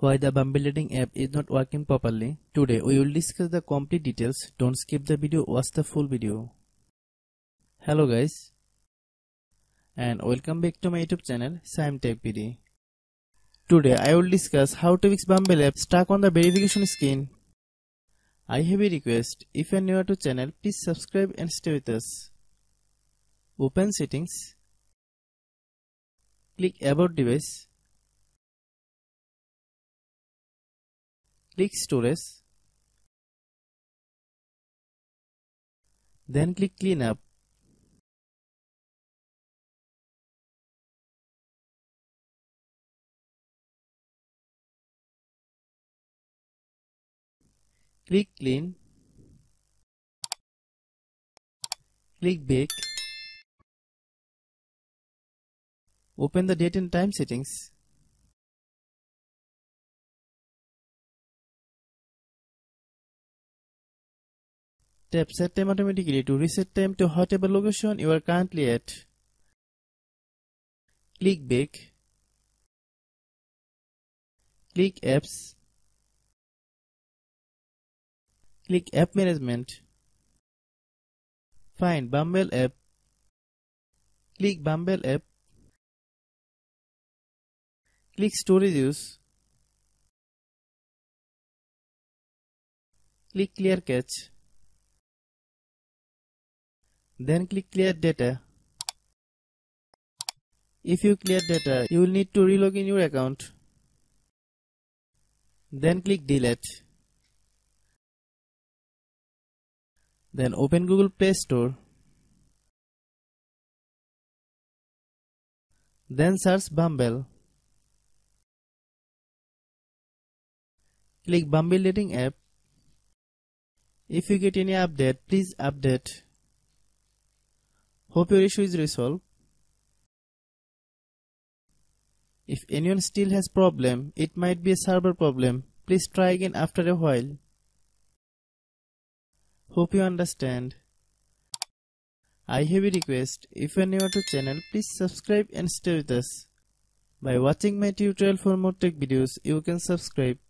why the Bumble dating app is not working properly. Today we will discuss the complete details. Don't skip the video, watch the full video. Hello guys, and welcome back to my YouTube channel Shaem TechBD. Today I will discuss how to fix Bumble app stuck on the verification screen. I have a request. If you are new to channel, please subscribe and stay with us. Open settings. Click about device. Click storage. Then click cleanup. Click clean. Click back. Open the date and time settings. Tap set time automatically to reset time to whatever location you are currently at. Click back. Click apps. Click app management. Find Bumble app. Click Bumble app. Click storage use. Click clear cache. Then click clear data. If you clear data, you will need to relogin your account. Then click delete. Then open Google Play Store. Then search Bumble. Click Bumble dating app. If you get any update, please update. Hope your issue is resolved. If anyone still has problem, it might be a server problem. Please try again after a while. Hope you understand. I have a request. If you are new to channel, please subscribe and stay with us. By watching my tutorial for more tech videos, you can subscribe.